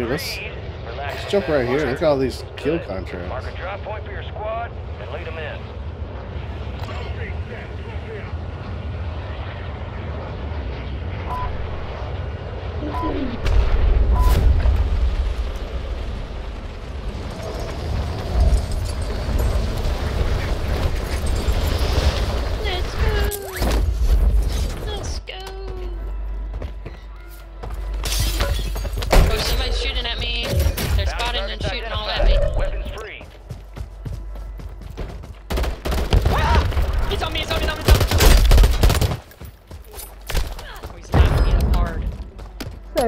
Dude, let's jump right here. Look at all these kill contracts. Mark a drop point for your squad and lead them in.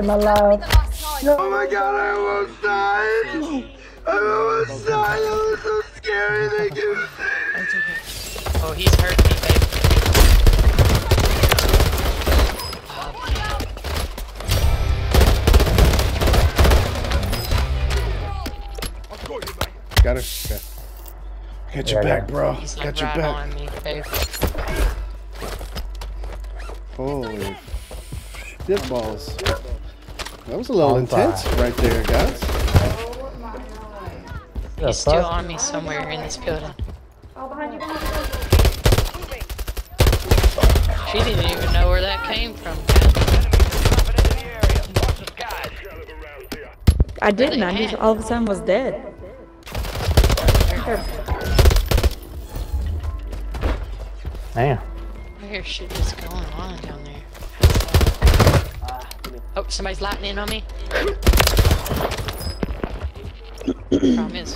My love. Oh my god, I almost died! I almost died! It was so scary, they killed me! Oh, he's hurt me, baby. Oh, got it? Okay. Got your back, bro. Got your back. Holy dip balls. That was a little intense right there, guys. Oh my god. He's still on me somewhere in this building. Oh, behind you. She didn't even know where that came from. I didn't. I just all of a sudden was dead. Damn. Where shit is going on down there? Oh, somebody's lightning on me. Promise.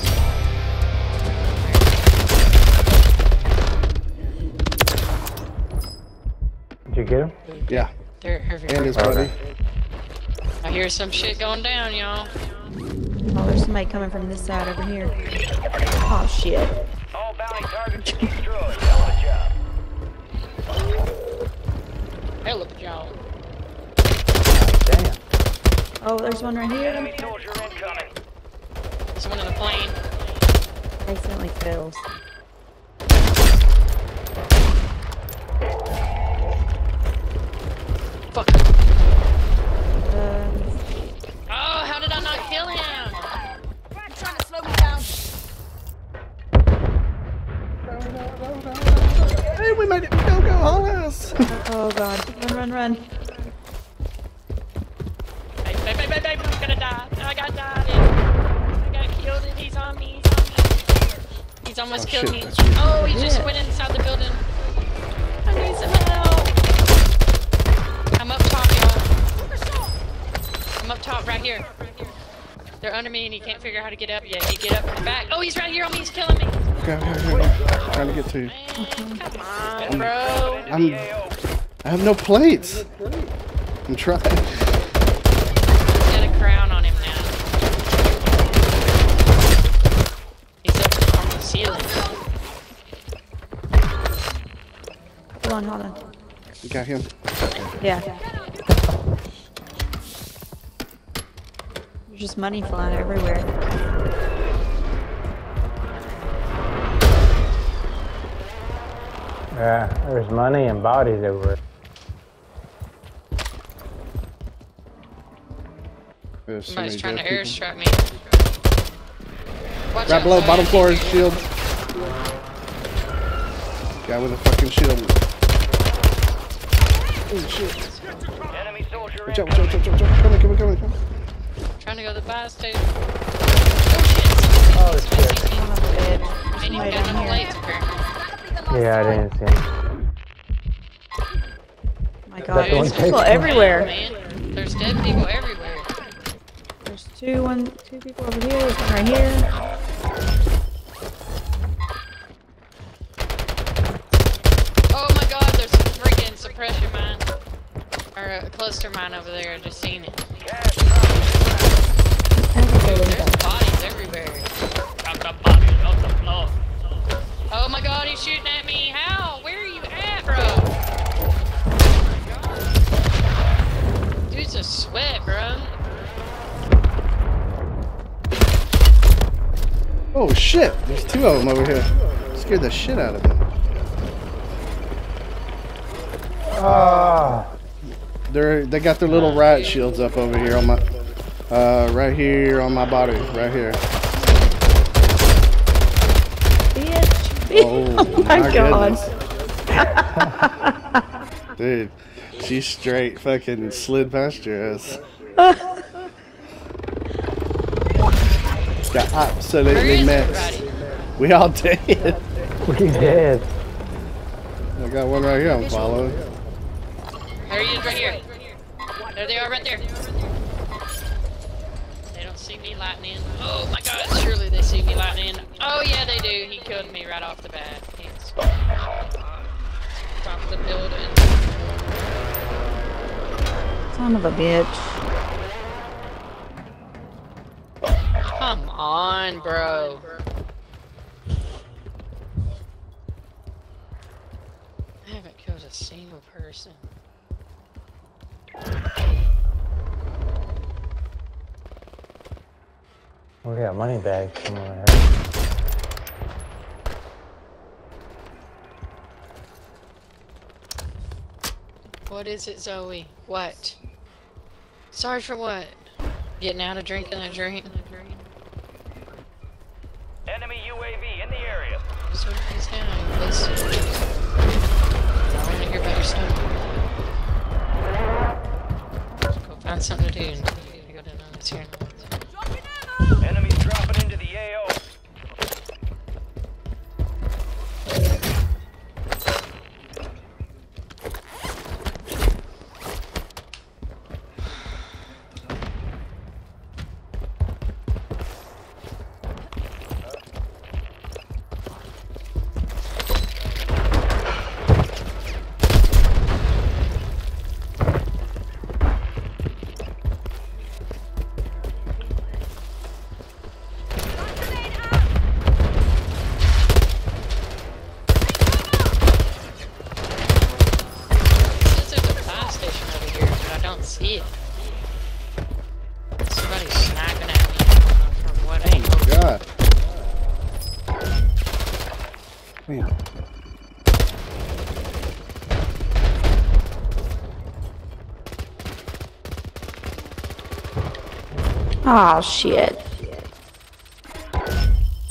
Did you get him? Yeah. They're everywhere. And his buddy. I hear some shit going down, y'all. Oh, there's somebody coming from this side over here. Oh, shit. All bounty targets destroyed. Hell of a job. Oh, there's one right here. Someone in the plane. Accidentally fails. Fuck. Oh, how did I not kill him? Brad trying to slow me down. Hey, we made it. Go, go, Hollis. Oh, God. Run, run, run. Babe, I'm gonna die. I got died. I got killed and he's on me. He's almost killed me. Oh, he just went inside the building. I need some help. I'm up top, y'all. I'm up top right here. They're under me and he can't figure out how to get up yet. He get up from the back. Oh, he's right here on me. He's killing me. Okay. Trying to get to you. Man, come on, bro. I have no plates. I'm trying. Crown on him now. He's up on the ceiling. Hold on, hold on. You got him? Yeah. There's just money flying everywhere. Yeah, there's money and bodies everywhere. Somebody's trying to airstrike me. Watch right below, bottom floor is shield. Guy with a fucking shield. Oh shit. Enemy soldier. Watch out. Come on. Trying to go to the bus too. Oh shit. Oh, shit. Yeah, I didn't see him. Oh my god, there's people everywhere. Man. There's dead people everywhere. Two people over here, one right here. Oh my god, there's a freaking suppression mine. Or a cluster mine over there, I just seen it. Yes, dude, there's bodies everywhere. Drop the bodies off the floor. Oh my god, he's shooting at me. How? Where are you at, bro? Oh my god. Dude's a sweat, bro. Oh shit, there's two of them over here. Scared the shit out of them. They got their little riot shields up over here on my Right here on my body, right here. Bitch. Oh my god. Dude, she straight fucking slid past your ass. Got absolutely messed. We all dead. We dead. I got one right here I'm following. There he is, right here. There they are, right there. They don't see me lightning in. Oh my god, surely they see me lightning in. Oh yeah, they do. He killed me right off the bat. He's top of the building. Son of a bitch. Come on, bro. I haven't killed a single person. We got money bags somewhere. What is it, Zoe? What? Sorry for what? Getting out of drinking a drink. Enemy UAV in the area. So he's down. I want to hear about your son. Let's go find something to do. Go down on this here. Enemies dropping into the AO. Oh shit.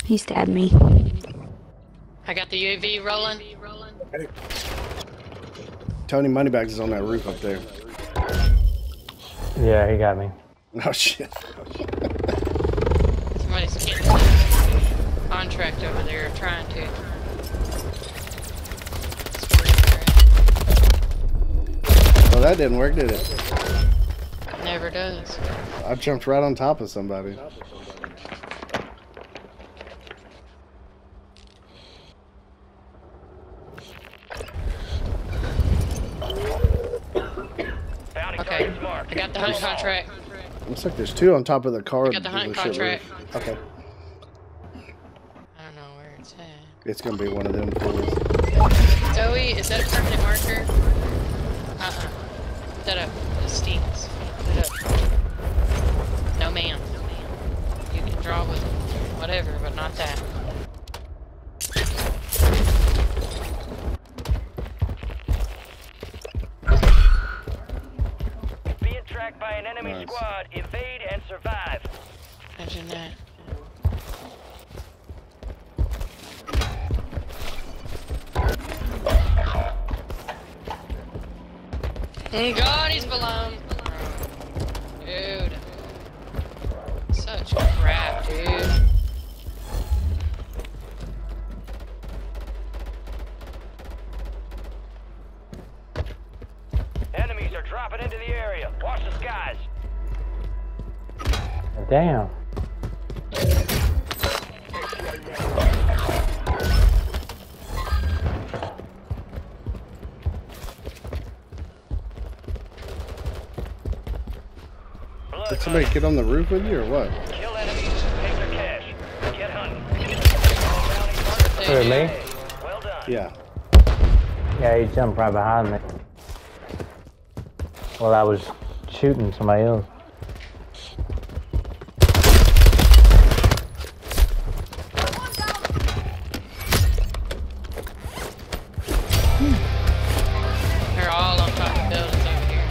He stabbed me. I got the UAV rolling. Hey. Tony Moneybags is on that roof up there. Yeah, he got me. Oh shit. Somebody's getting a contract over there, trying to. Oh, that didn't work, did it? It never does. I jumped right on top of somebody. Okay, I got the hunt contract. Looks like there's two on top of the car. I got the hunt contract. Okay. I don't know where it's at. It's gonna be one of them. Zoe, is that a permanent marker? Uh-uh. Put that up. It stinks. Put it up. No ma'am. You can draw with whatever, but not that. Being tracked by an enemy squad, evade and survive. Imagine that. God, he's below. Dude. Such crap, dude. Enemies are dropping into the area. Watch the skies. Damn. Did somebody get on the roof with you or what? Kill enemies, take their cash. Get hunting. Really? Well done. Yeah. Yeah, he jumped right behind me. Well, I was shooting somebody else. They're all on top of buildings over here.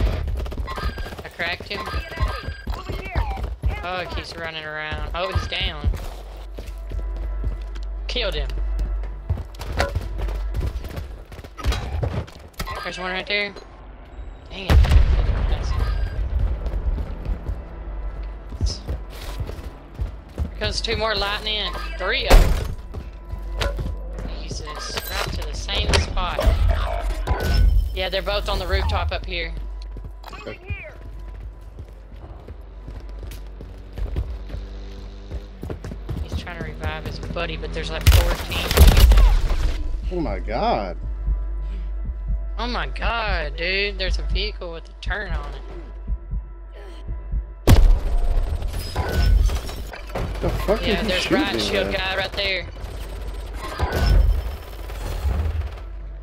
I cracked him. just running around. Oh, he's down. Killed him. There's one right there. Dang it. Here comes two more lightning. Three of them. Jesus. Right to the same spot. Yeah, they're both on the rooftop up here. Okay. He's trying to revive his buddy, but there's like 14. Oh my god. Oh my god, dude. There's a vehicle with a turn on it. The fuck yeah, there's right shield guy right there.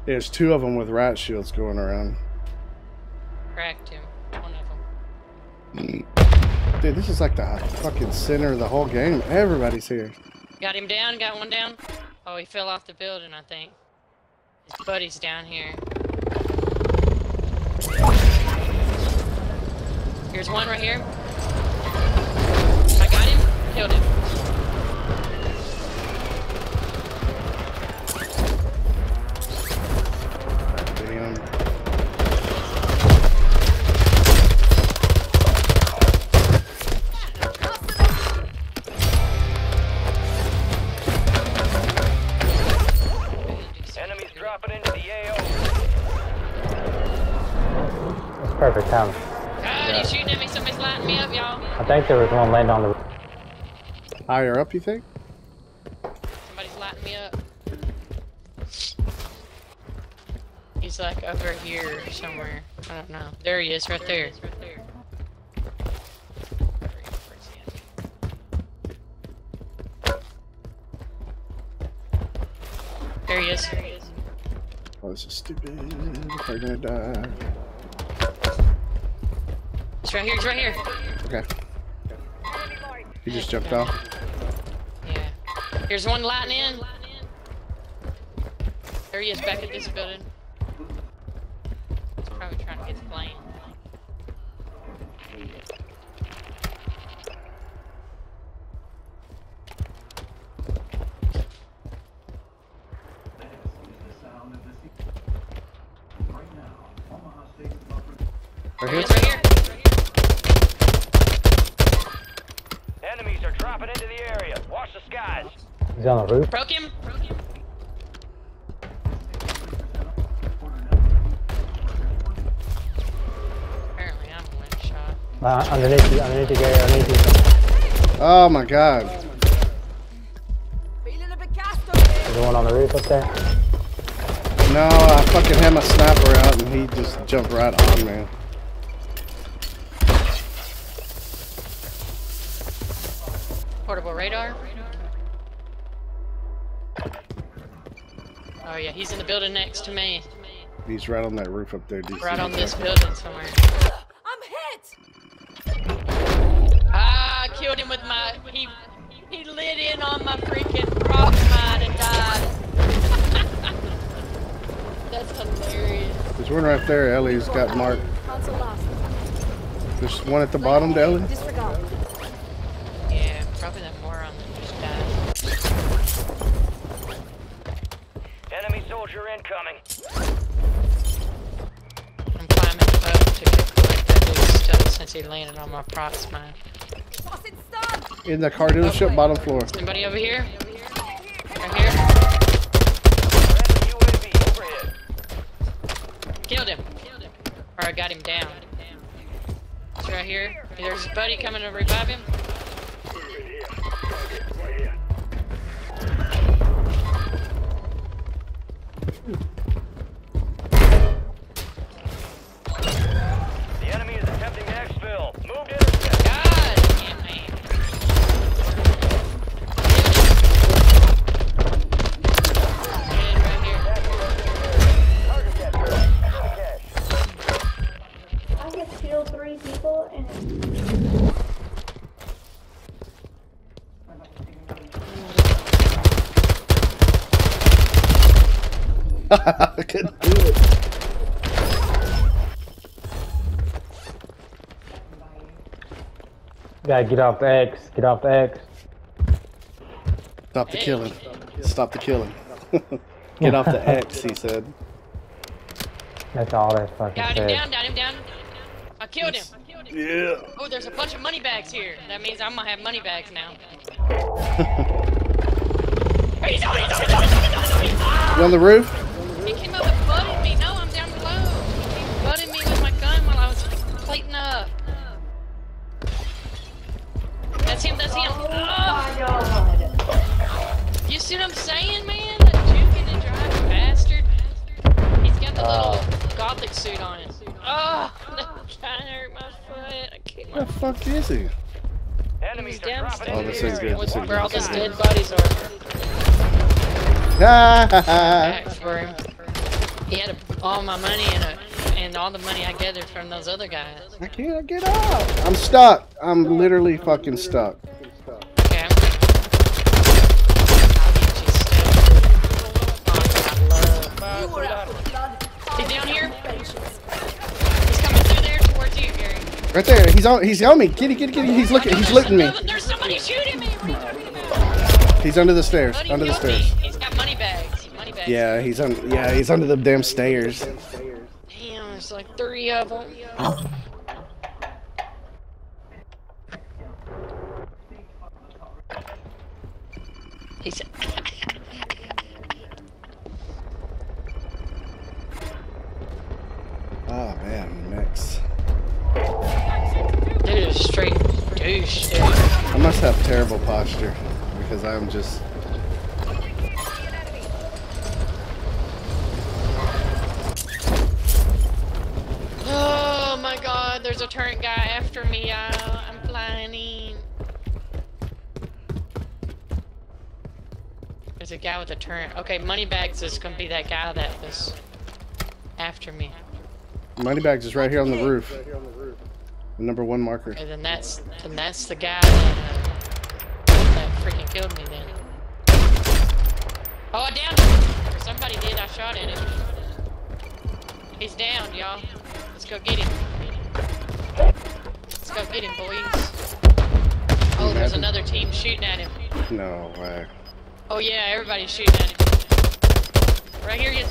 There's two of them with riot shields going around. Cracked him. One of them. Dude, this is like the fucking center of the whole game. Everybody's here. Got him down. Got one down. Oh, he fell off the building, I think. His buddy's down here. Here's one right here. I got him. Killed him. Perfect time. God, he's shooting at me. Somebody's lighting me up, y'all. I think there was one landing on the roof. Higher up, you think? Somebody's lighting me up. He's like over here or somewhere. I don't know. There he is, right there. There he is. Oh, this is stupid. We're gonna die. He's right here, he's right here. Okay. He just jumped off. Yeah. Here's one lighting in. There he is back at this building. He's probably trying to get the plane. There he is right here. Enemies are dropping into the area. Watch the skies. He's on the roof. Broke him. Broke him. Apparently, I'm one shot. Underneath you, Gary. Underneath you. Oh my god. There's one on the roof up there. No, I fucking had my sniper out and he just jumped right on me. Portable radar. Oh yeah, he's in the building next to me. He's right on that roof up there. Right on this building somewhere. I'm hit! I killed him with my... He lit in on my freaking rock mine and died. That's hilarious. There's one right there, Ellie's got marked. There's one at the bottom to Ellie. Probably that moron that just died. Enemy soldier incoming. I'm climbing the boat to collect that loose stuff since he landed on my props mine. In the car dealership, okay. Bottom floor. Anybody over here? Right here? Killed him. Or I got him down. He's right here. There's his buddy coming to revive him. I couldn't do it. Gotta get off the X. Get off the X. Stop the killing. Stop the killing. Get off the X, he said. That's all that fucking said. Down him down, down him down. I killed him. Yeah. Oh, there's a bunch of money bags here. That means I'm gonna have money bags now. You on the roof? He came up and butted me. No, I'm down below. He butted me with my gun while I was plating up. That's him, that's him. Oh, my God. You see what I'm saying, man? That juking and driving bastard. He's got the little gothic suit on him. Oh, that kinda hurt my foot. I can't. Where the fuck is he? Enemies downstairs. Oh, this is good. This is where all these dead bodies are. For him. He had all my money and all the money I gathered from those other guys. I can't get out. I'm stuck. I'm literally fucking stuck. Okay. I'll get you stuck. He's down here. Right there, he's on me. Kitty, he's looking at me. There's somebody shooting me. What are you talking about? He's under the stairs. Buddy, under the stairs. He's got money bags. Yeah, he's under the damn stairs. Damn, there's like 3 of them. He's oh man, Max. Dude is straight douche, dude. I must have terrible posture because I'm just. Oh my God! There's a turret guy after me, y'all. I'm flying in. There's a guy with a turret. Okay, Moneybags is gonna be that guy that was after me. Moneybags is right here on the roof. Right here on the roof. Number 1 marker. And okay, then that's the guy that freaking killed me then. Oh, I downed him. Somebody did. I shot at him. He's down, y'all. Let's go get him. Let's go get him, boys. Oh, there's another team shooting at him. No way. Oh yeah, everybody's shooting at him. Right here he is.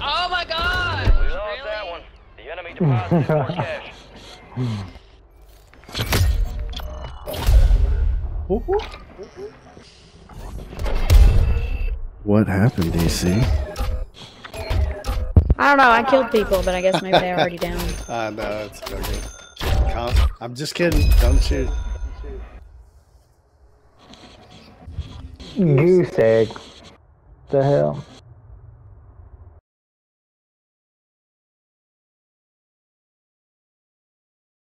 Oh my God! We lost really? That one. The enemy deposited more cash. What happened, DC? I don't know, I killed people, but I guess maybe they're already down. I know, it's okay. I'm just kidding, don't shoot. Goose egg. What the hell?